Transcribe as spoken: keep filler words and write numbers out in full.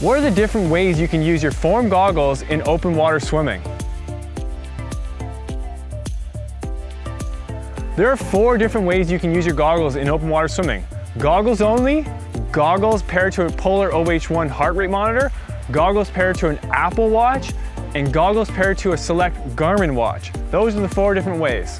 What are the different ways you can use your Form goggles in open water swimming? There are four different ways you can use your goggles in open water swimming. Goggles only, goggles paired to a Polar O H one heart rate monitor, goggles paired to an Apple Watch, and goggles paired to a select Garmin watch. Those are the four different ways.